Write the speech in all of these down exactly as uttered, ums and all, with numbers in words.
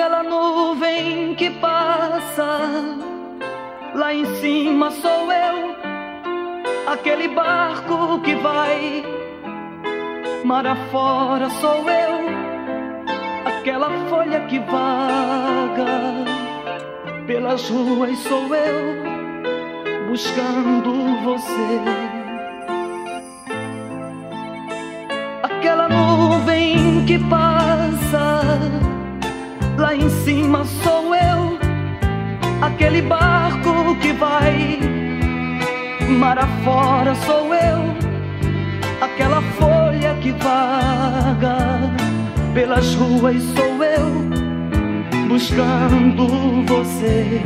aquela nuvem que passa. Lá em cima sou eu, aquele barco que vai mar afora sou eu, aquela folha que vaga pelas ruas sou eu, buscando você. Aquela nuvem que passa, lá em cima sou eu, aquele barco que vai mar afora sou eu, aquela folha que vaga pelas ruas sou eu, buscando você.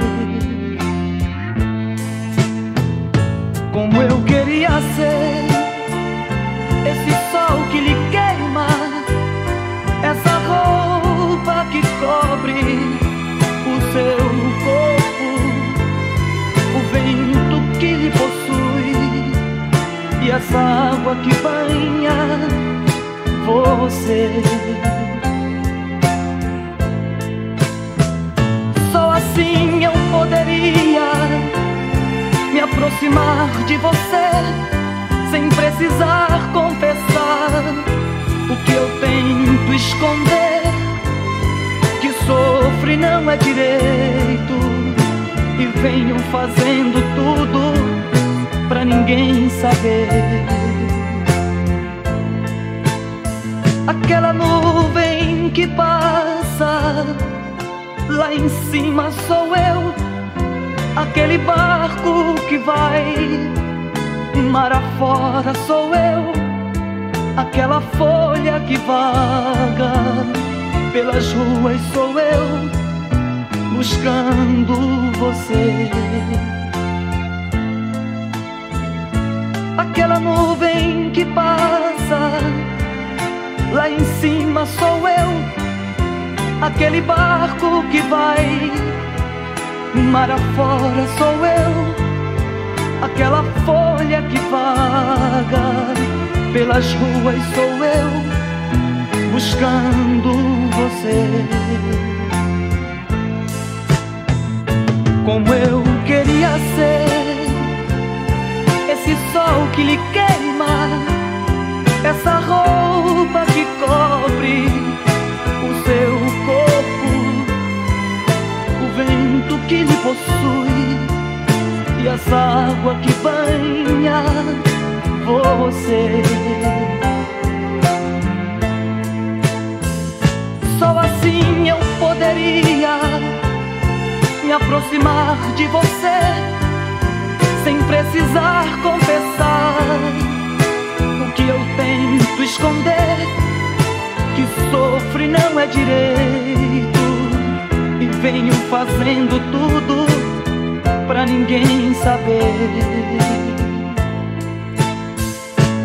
Como eu queria ser esse sol que lhe queima, essa roupa que cobre o seu corpo, o vento que lhe possui e essa água que banha você. Só assim eu poderia me aproximar de você, sem precisar confessar o que eu tento esconder. Que sofre não é direito e venho fazendo tudo pra ninguém saber. Aquela nuvem que passa, lá em cima sou eu, aquele barco que vai mar afora sou eu, aquela folha que vaga pelas ruas sou eu, buscando você. Aquela nuvem que passa, lá em cima sou eu, aquele barco que vai mar afora sou eu, aquela folha que vaga pelas ruas sou eu, buscando você. Como eu queria ser esse sol que lhe queima, essa roupa que cobre o seu corpo, o vento que lhe possui e essa água que banha você. Só assim eu poderia me aproximar de você, sem precisar confessar o que eu tento esconder. Que sofre não é direito e venho fazendo tudo pra ninguém saber.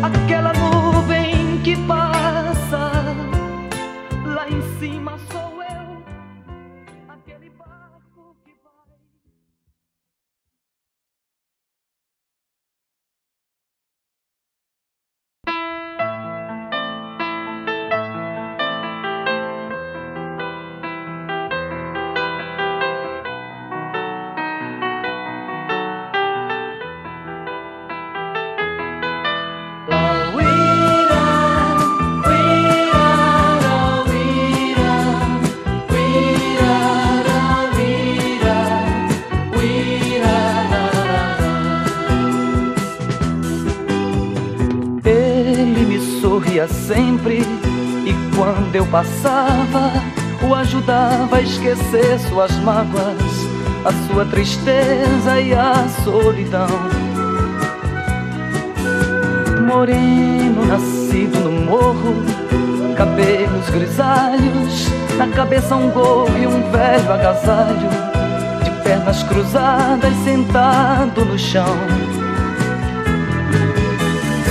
Aquela nuvem que passa, lá em cima sou eu, aquele barco que vai. Sempre, e quando eu passava, o ajudava a esquecer suas mágoas, a sua tristeza e a solidão. Moreno, nascido no morro, cabelos grisalhos, na cabeça um gorro e um velho agasalho, de pernas cruzadas, sentado no chão.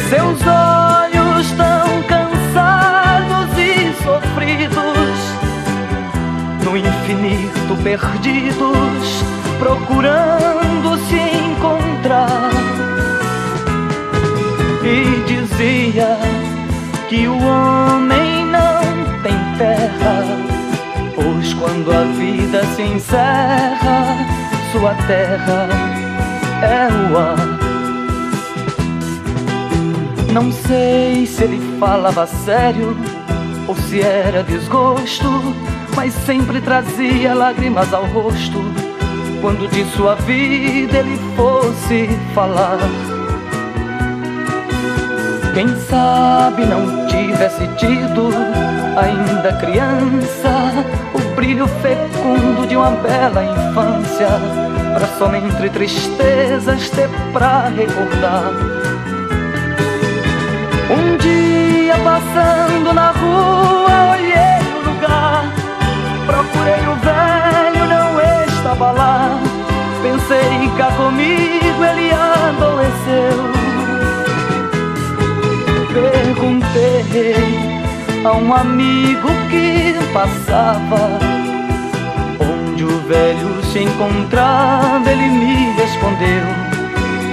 Seus olhos tão cansados e sofridos, no infinito perdidos, procurando se encontrar. E dizia que o homem não tem terra, pois Quando a vida se encerra, sua terra é o ar. Não sei se ele falava sério ou se era desgosto, mas sempre trazia lágrimas ao rosto quando de sua vida ele fosse falar. Quem sabe não tivesse tido, ainda criança, o brilho fecundo de uma bela infância, pra somente tristezas ter pra recordar. Um dia passando na rua olhei o lugar, procurei o velho, não estava lá. Pensei cá comigo, ele adoeceu. Perguntei a um amigo que passava onde o velho se encontrava, ele me respondeu: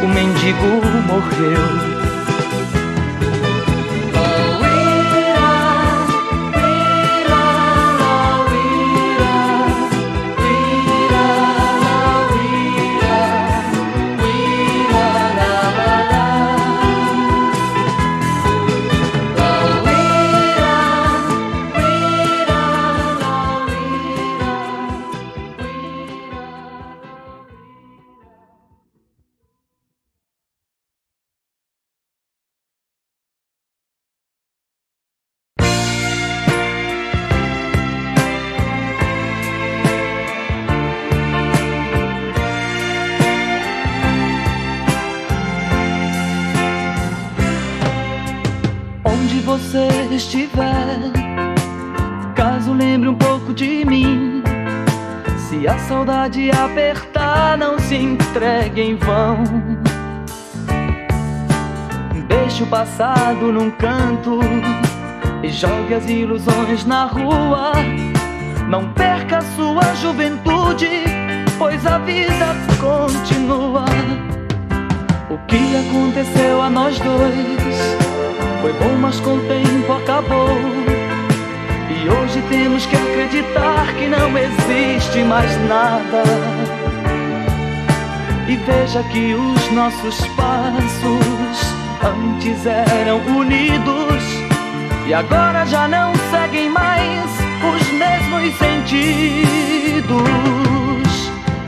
o mendigo morreu. Onde você estiver, caso lembre um pouco de mim, se a saudade apertar, não se entregue em vão. Deixe o passado num canto e jogue as ilusões na rua. Não perca a sua juventude, pois a vida continua. O que aconteceu a nós dois foi bom, mas com o tempo acabou. E hoje temos que acreditar que não existe mais nada. E veja que os nossos passos antes eram unidos e agora já não seguem mais os mesmos sentidos.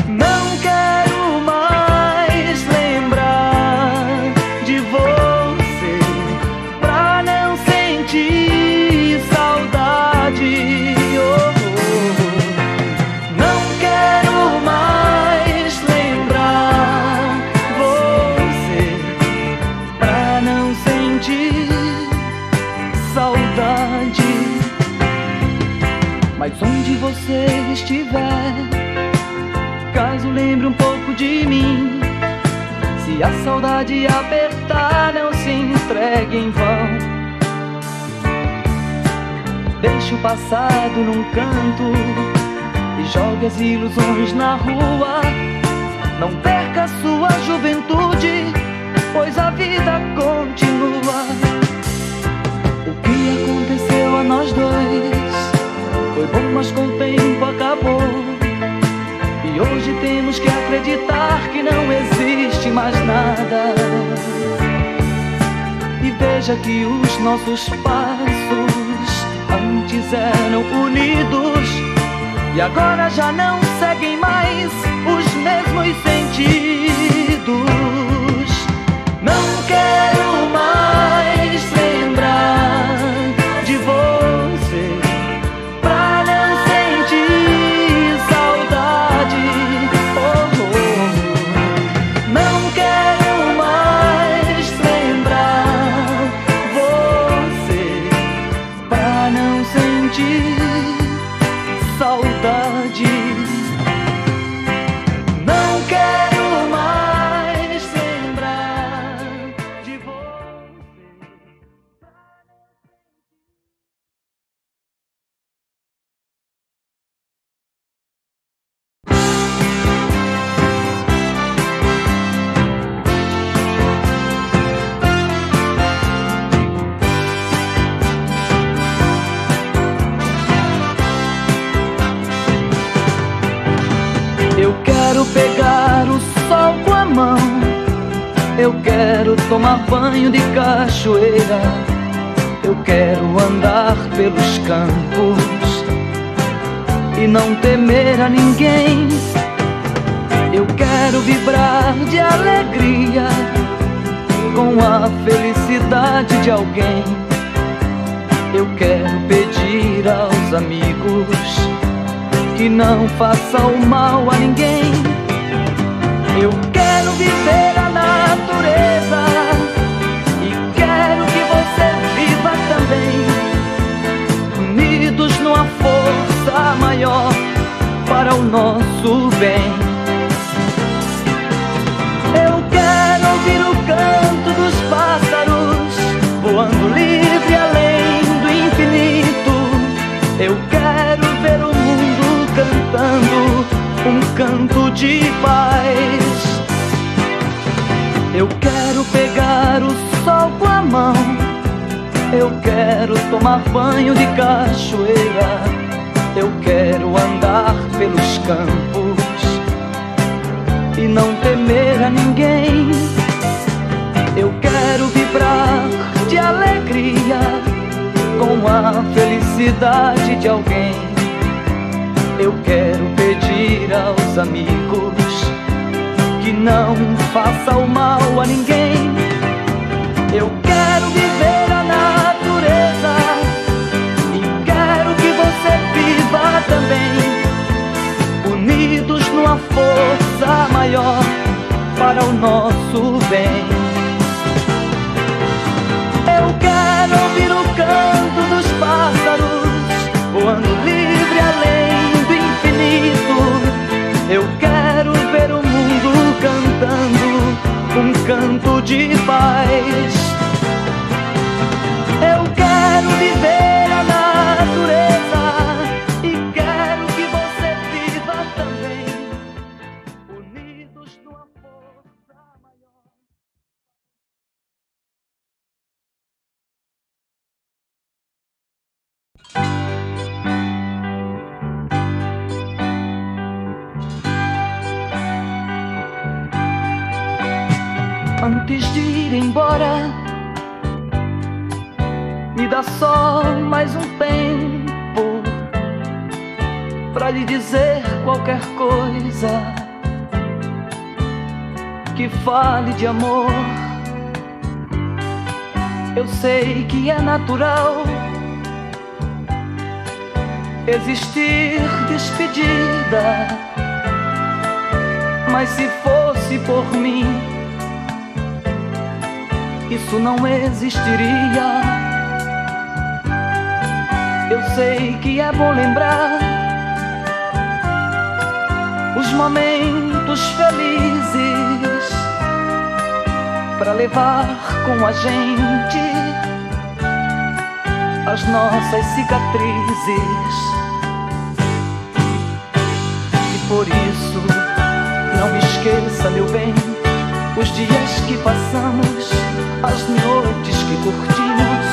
Não quero mais lembrar estiver, caso lembre um pouco de mim, se a saudade apertar, não se entregue em vão. Deixe o passado num canto e jogue as ilusões na rua. Não perca sua juventude, pois a vida continua. O que aconteceu a nós dois foi bom, mas com o tempo acabou. E hoje temos que acreditar que não existe mais nada. E veja que os nossos passos antes eram unidos e agora já não seguem mais os mesmos sentidos. Não quero mais lembrar de você, eu quero tomar banho de cachoeira, eu quero andar pelos campos e não temer a ninguém. Eu quero vibrar de alegria com a felicidade de alguém. Eu quero pedir aos amigos que não façam mal a ninguém. Eu quero viver a natureza e quero que você viva também, unidos numa força maior para o nosso bem. Voando livre além do infinito, eu quero ver o mundo cantando um canto de paz. Eu quero pegar o sol com a mão, eu quero tomar banho de cachoeira, eu quero andar pelos campos e não temer a ninguém. Eu quero vibrar de alegria com a felicidade de alguém. Eu quero pedir aos amigos que não façam mal a ninguém. Eu quero viver a natureza e quero que você viva também, unidos numa força maior para o nosso bem. Quero ouvir o canto dos pássaros, voando livre além do infinito. Eu quero ver o mundo cantando um canto de paz. Eu quero viver a natureza e quero que você viva também, unidos no amor. Antes de ir embora, me dá só mais um tempo pra lhe dizer qualquer coisa que fale de amor. Eu sei que é natural existir despedida, mas se fosse por mim, isso não existiria. Eu sei que é bom lembrar os momentos felizes pra levar com a gente as nossas cicatrizes. E por isso não me esqueça, meu bem, os dias que passamos, as noites que curtimos,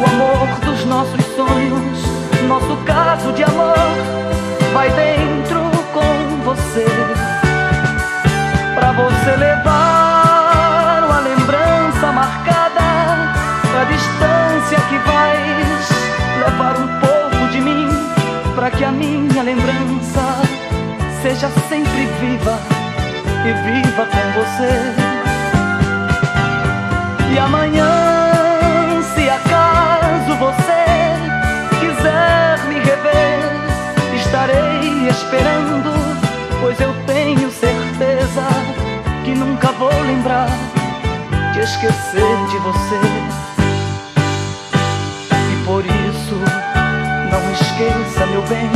o amor dos nossos sonhos, nosso caso de amor vai dentro com você, pra você levar uma lembrança marcada, pra distância que vais levar um pouco de mim, pra que a minha lembrança seja sempre viva e viva com você. E amanhã, se acaso você quiser me rever, estarei esperando, pois eu tenho certeza que nunca vou lembrar de esquecer de você. E por isso, não esqueça, meu bem,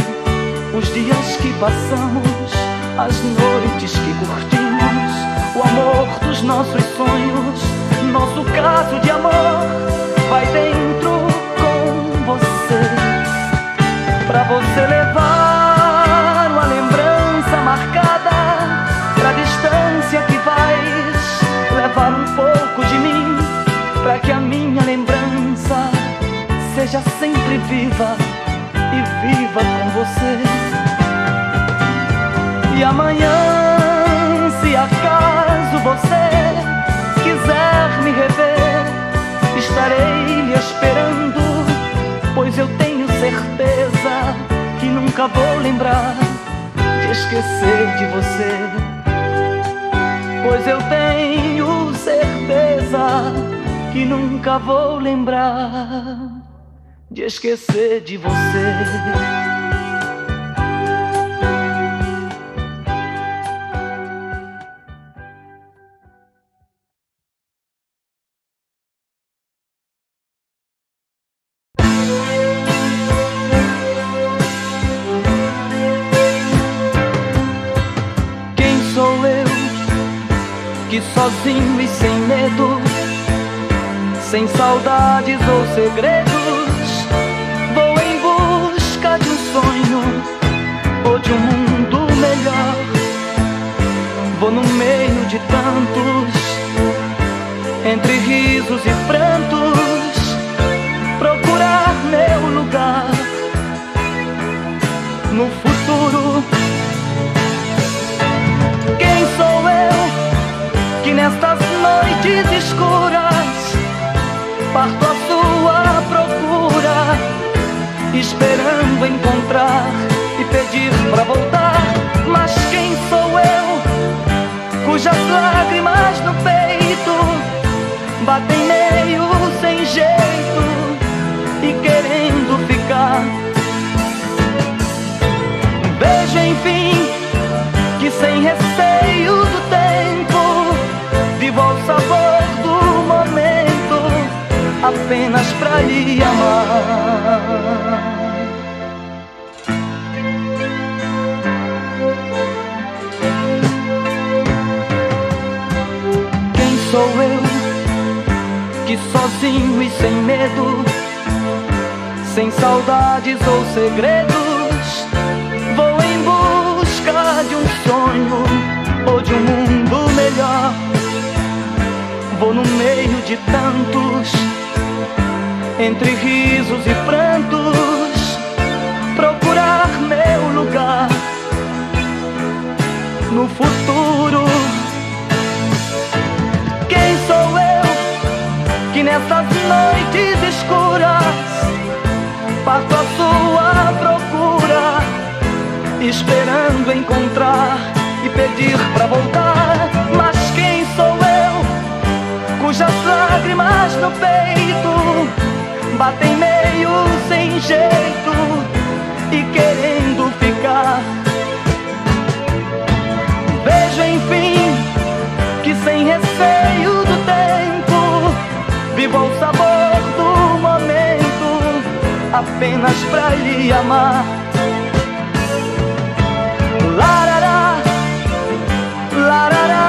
os dias que passamos, as noites que curtimos, o amor dos nossos sonhos, nosso caso de amor vai dentro com você, pra você levar uma lembrança marcada, pra distância que vais levar um pouco de mim, pra que a minha lembrança seja sempre viva e viva com você. E amanhã, se acaso você quiser me rever, estarei lhe esperando, pois eu tenho certeza que nunca vou lembrar de esquecer de você. Pois eu tenho certeza que nunca vou lembrar de esquecer de você. Sozinho e sem medo, sem saudades ou segredos, vou em busca de um sonho ou de um mundo melhor. Vou no meio de tantos, entre risos e prantos, procurar meu lugar no futuro. Quem sou eu? Nestas noites escuras parto à sua procura, esperando encontrar e pedir pra voltar. Mas quem sou eu, cujas lágrimas no peito batem meio sem jeito e querendo ficar? Um beijo enfim, que sem receio do tempo vivo ao sabor do momento, apenas pra lhe amar. Quem sou eu, que sozinho e sem medo, sem saudades ou segredos, vou em busca de um sonho ou de um mundo melhor. Vou no meio de tantos, entre risos e prantos, procurar meu lugar no futuro. Quem sou eu, que nessas noites escuras parto à sua procura, esperando encontrar e pedir pra voltar? Mas quem sou eu, cujas lágrimas no peito batem meio sem jeito e querendo ficar? Vejo enfim, que sem receio do tempo vivo o sabor do momento, apenas pra lhe amar. Larará, larará.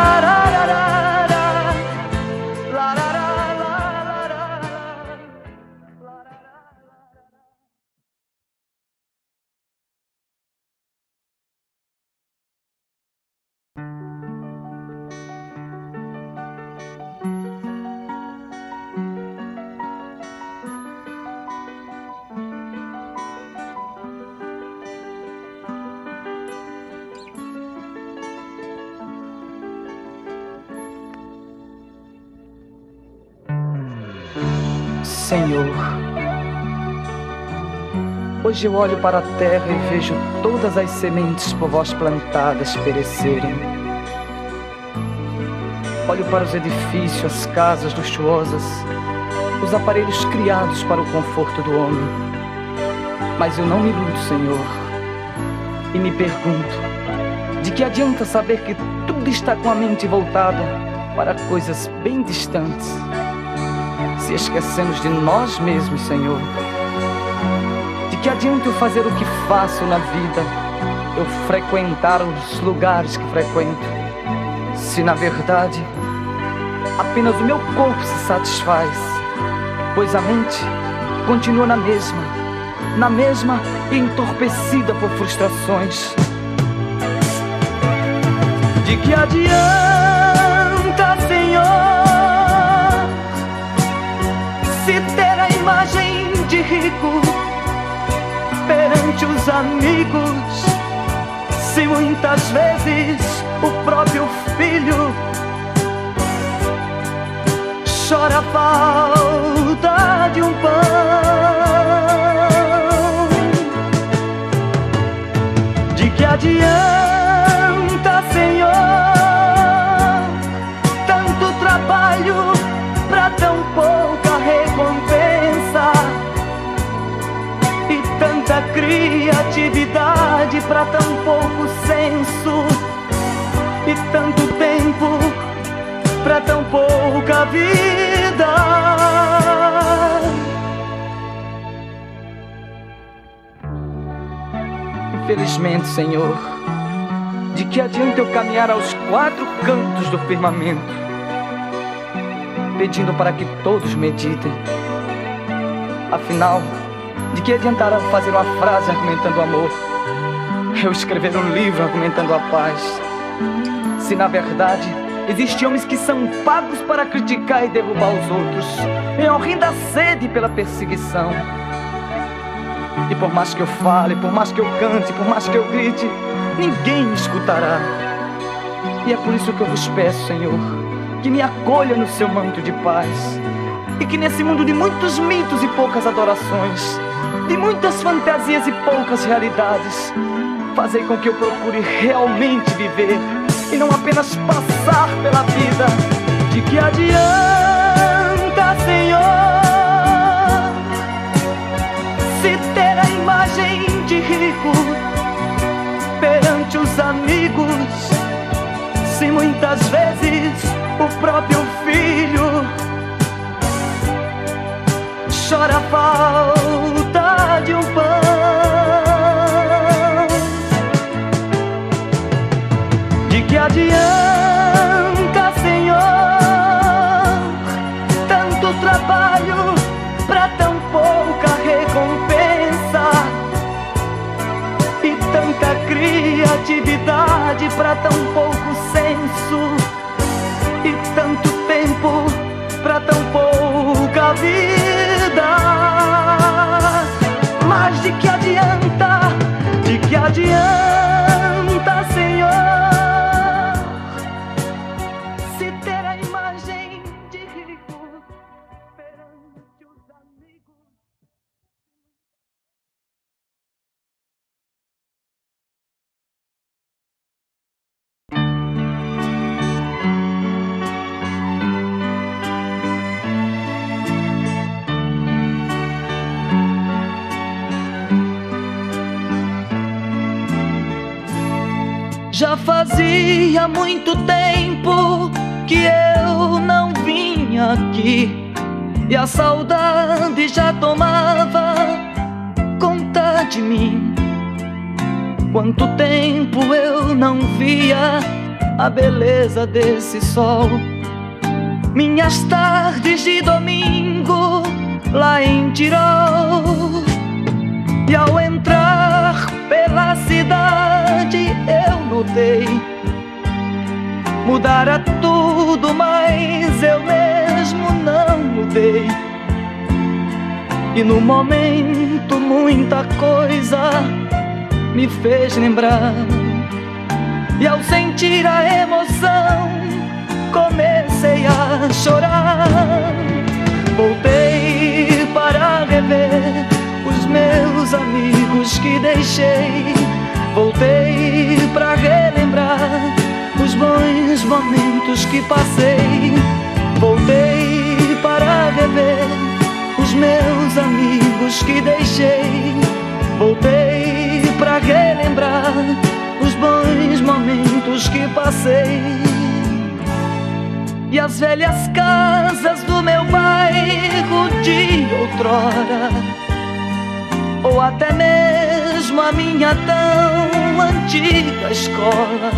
Senhor, hoje eu olho para a terra e vejo todas as sementes por vós plantadas perecerem. Olho para os edifícios, as casas luxuosas, os aparelhos criados para o conforto do homem. Mas eu não me iludo, Senhor, e me pergunto, de que adianta saber que tudo está com a mente voltada para coisas bem distantes? Se esquecemos de nós mesmos, Senhor, de que adianta eu fazer o que faço na vida, eu frequentar os lugares que frequento, se na verdade apenas o meu corpo se satisfaz, pois a mente continua na mesma, na mesma e entorpecida por frustrações? De que adianta, Senhor, se ter a imagem de rico perante os amigos, se muitas vezes o próprio filho chora a falta de um pão. De que adianta, Senhor, tanto trabalho pra tão pouca recompensa, e tanta criatividade pra tão pouco senso, e tanto tempo pra tão pouca vida. Infelizmente, Senhor, de que adianta eu caminhar aos quatro cantos do firmamento, pedindo para que todos meditem? Afinal, de que adiantará eu fazer uma frase argumentando o amor, eu escrever um livro argumentando a paz, se na verdade existem homens que são pagos para criticar e derrubar os outros, em horrenda da sede pela perseguição? E por mais que eu fale, por mais que eu cante, por mais que eu grite, ninguém me escutará. E é por isso que eu vos peço, Senhor, que me acolha no seu manto de paz, e que nesse mundo de muitos mitos e poucas adorações, de muitas fantasias e poucas realidades, fazei com que eu procure realmente viver e não apenas passar pela vida. De que adianta, Senhor, se ter a imagem de rico perante os amigos, se muitas vezes o próprio filho chora a falta de um pão? De que adianta, Senhor, tanto trabalho pra tão pouca recompensa, e tanta criatividade pra tão pouco senso, e tanto tempo pra tão pouca vida? Mas de que adianta, de que adianta, Senhor, já fazia muito tempo que eu não vinha aqui, e a saudade já tomava conta de mim. Quanto tempo eu não via a beleza desse sol. Minhas tardes de domingo lá em Tirol, e ao entrar pela cidade eu notei, mudara tudo, mas eu mesmo não mudei. E no momento muita coisa me fez lembrar, e ao sentir a emoção comecei a chorar. Voltei para rever os meus amigos que deixei, voltei pra relembrar os bons momentos que passei. Voltei para rever os meus amigos que deixei, voltei pra relembrar os bons momentos que passei. E as velhas casas do meu bairro de outrora, ou até mesmo a minha tão antiga escola,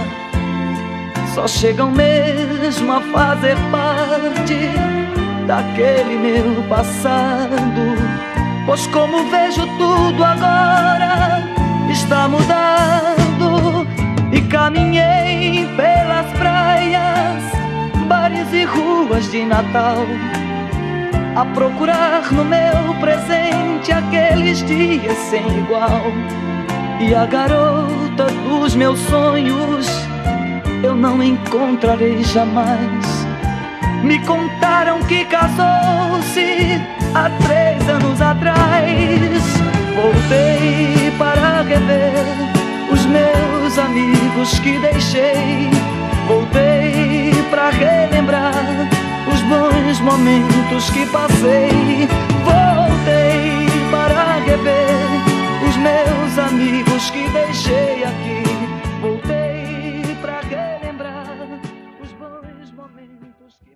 só chegam mesmo a fazer parte daquele meu passado. Pois como vejo tudo agora está mudado, e caminhei pelas praias, bares e ruas de Natal, a procurar no meu presente aqueles dias sem igual. E a garota dos meus sonhos eu não encontrarei jamais, Me contaram que casou-se há três anos atrás. Voltei para rever os meus amigos que deixei. Voltei para relembrar os bons momentos que passei. Voltei para rever os meus amigos que deixei aqui. Voltei para relembrar os bons momentos que passei.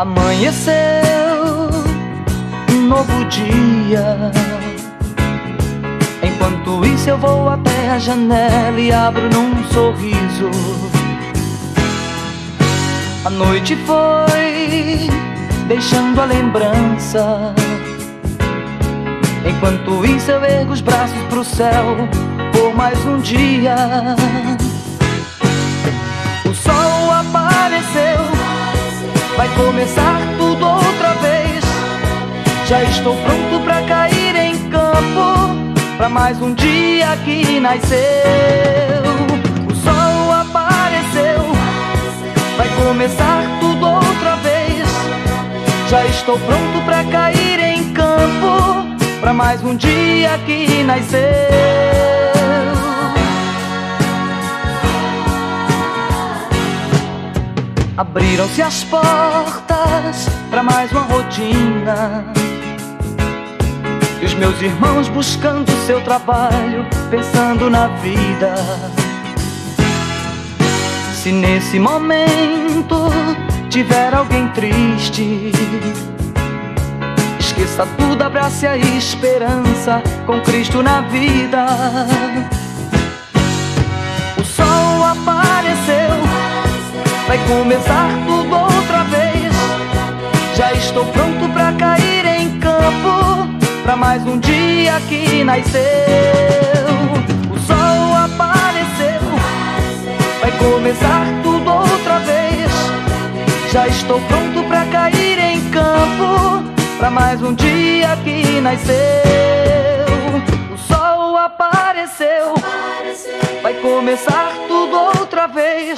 Amanheceu um novo dia. Enquanto isso eu vou até a janela e abro num sorriso. A noite foi deixando a lembrança. Enquanto isso eu ergo os braços pro céu por mais um dia. O sol apareceu, vai começar tudo outra vez. Já estou pronto pra cair em campo, pra mais um dia que nasceu. O sol apareceu, vai começar tudo outra vez. Já estou pronto pra cair em campo, pra mais um dia que nasceu. Abriram-se as portas para mais uma rotina. E os meus irmãos buscando seu trabalho, pensando na vida. Se nesse momento tiver alguém triste, esqueça tudo, abrace a esperança com Cristo na vida. O sol apareceu, vai começar tudo outra vez. Já estou pronto pra cair em campo, pra mais um dia que nasceu. O sol apareceu, vai começar tudo outra vez. Já estou pronto pra cair em campo, pra mais um dia que nasceu. O sol apareceu, vai começar tudo outra vez.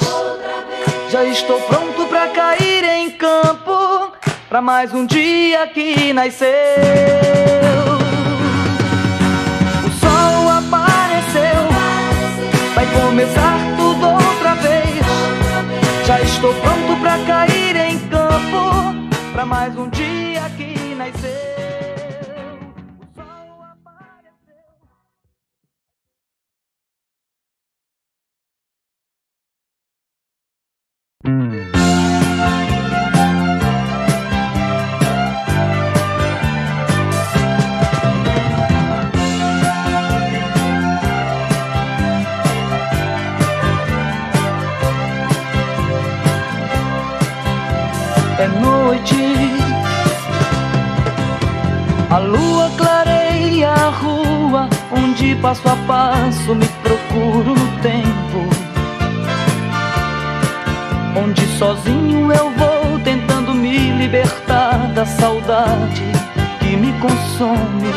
Já estou pronto pra cair em campo, pra mais um dia que nasceu. O sol apareceu, vai começar tudo outra vez. Já estou pronto pra cair em campo, pra mais um dia que nasceu. É noite, a lua clareia a rua, onde passo a passo me procuro no tempo. Onde sozinho eu vou tentando me libertar da saudade que me consome.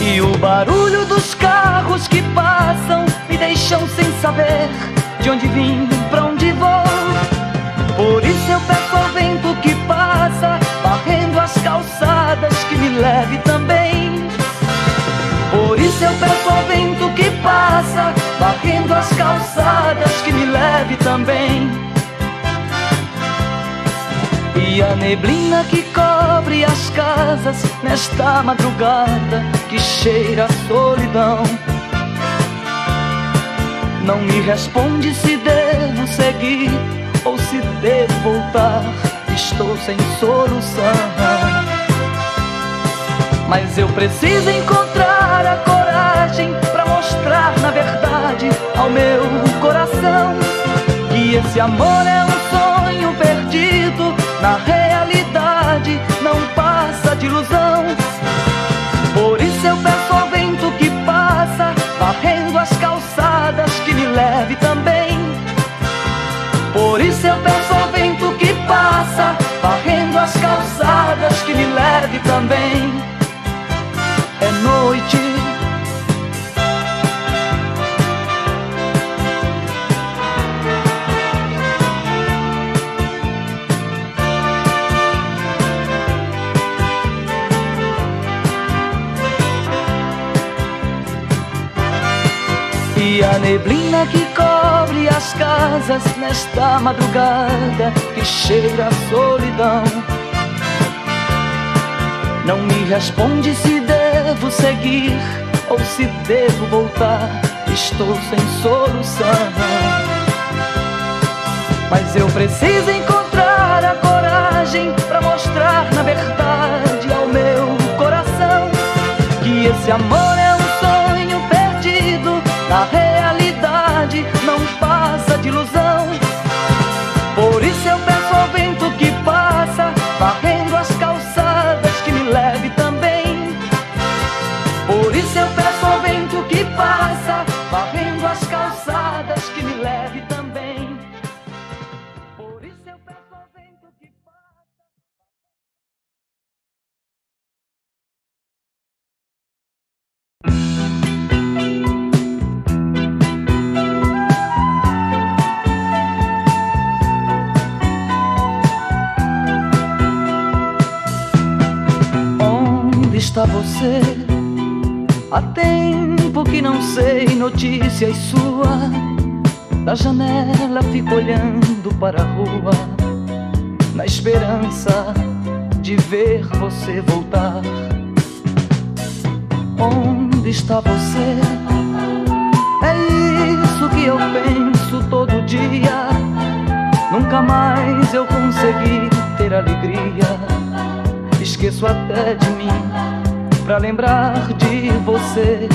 E o barulho dos carros que passam me deixam sem saber de onde vim, pra onde vou. Por isso eu peço ao vento que passa, varrendo as calçadas, que me leve também. Por isso eu peço ao vento que passa, varrendo as calçadas, que me leve também. E a neblina que cobre as casas nesta madrugada que cheira a solidão não me responde se devo seguir ou se devo voltar. Estou sem solução, mas eu preciso encontrar a coragem pra mostrar na verdade ao meu coração que esse amor é um sonho perdido na realidade. seu pé só vento que passa, varrendo as calçadas que me leve também. Por isso eu peço ao vento que passa, varrendo as calçadas que me leve também. É noite, e a neblina que cobre as casas nesta madrugada que cheira a solidão não me responde se devo seguir ou se devo voltar. Estou sem solução, mas eu preciso encontrar a coragem para mostrar na verdade ao meu coração que esse amor é na realidade, não passa de ilusão. Por isso eu peço ao vento que passa, varrendo as calçadas que me leve também. Por isso eu peço ao vento que passa, varrendo as calçadas que me leve também. Está você? Há tempo que não sei notícias sua. Da janela fico olhando para a rua, na esperança de ver você voltar. Onde está você? É isso que eu penso todo dia. Nunca mais eu consegui ter alegria. Esqueço até de mim pra lembrar de você.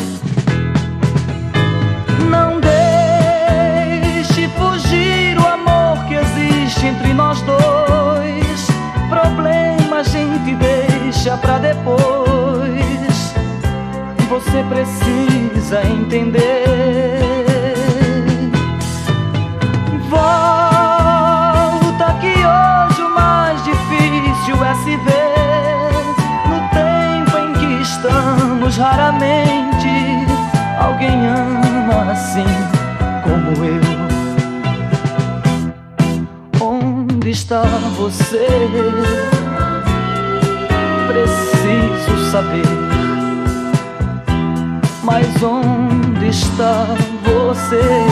Não deixe fugir o amor que existe entre nós dois. Problema a gente deixa pra depois. Você precisa entender. Volta que hoje o mais difícil é se ver. Estamos raramente, alguém ama assim como eu. Onde está você? Preciso saber. Mas onde está você?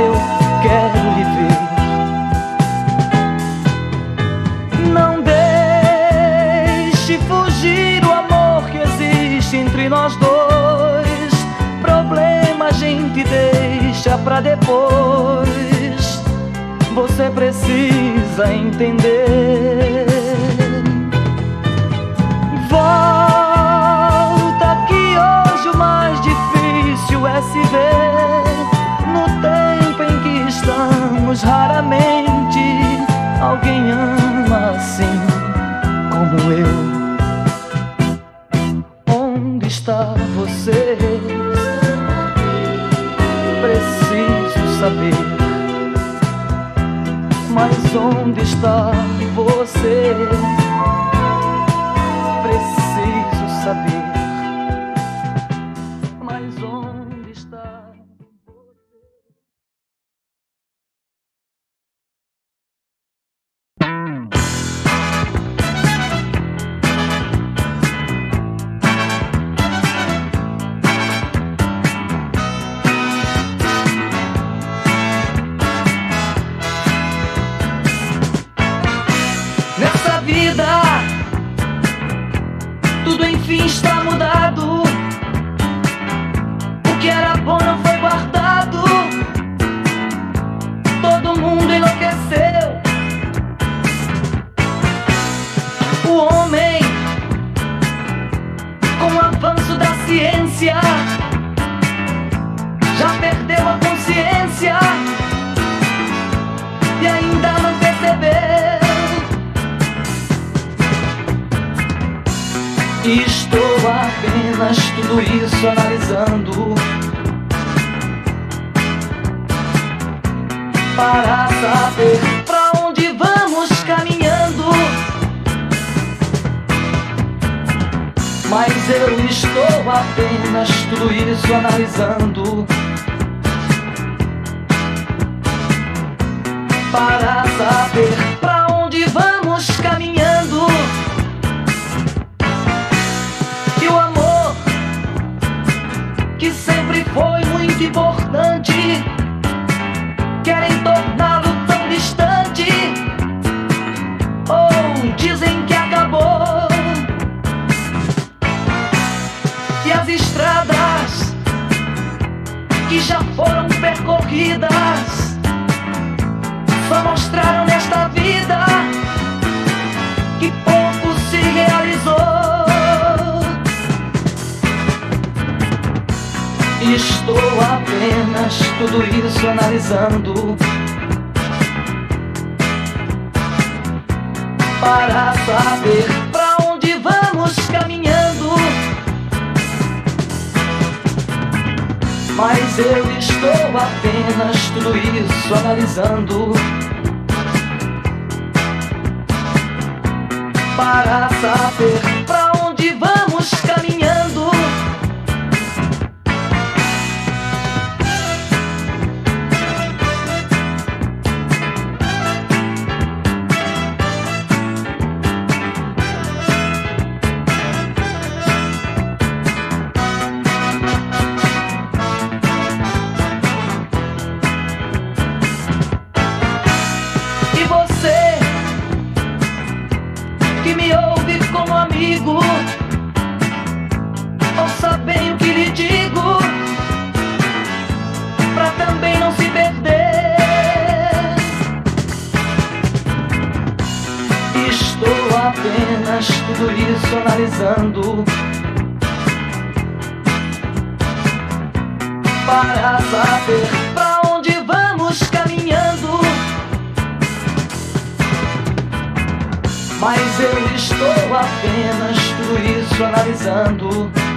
Eu quero lhe ver. Entre nós dois, problema a gente deixa pra depois. Você precisa entender. Volta que hoje o mais difícil é se ver. No tempo em que estamos, raramente alguém ama assim como eu. Você, preciso saber. Mas onde está você? Preciso saber. Isto estou apenas tudo isso analisando, para saber pra onde vamos caminhando. Mas eu estou apenas tudo isso analisando, para saber pra onde vamos caminhando. E o amor, que sempre foi muito importante, querem torná-lo tão distante, ou dizem que acabou. E as estradas que já foram percorridas só mostraram nesta vida que pouco se realizou. Estou apenas tudo isso analisando, para saber pra onde vamos caminhando. Mas eu estou apenas tudo isso analisando, para saber pra onde vamos caminhando. E você que me ouve como amigo, ouça bem o que lhe digo, pra também não se perder. Estou apenas tudo isso analisando, para saber pra onde vamos caminhando. Mas eu estou apenas tudo isso analisando.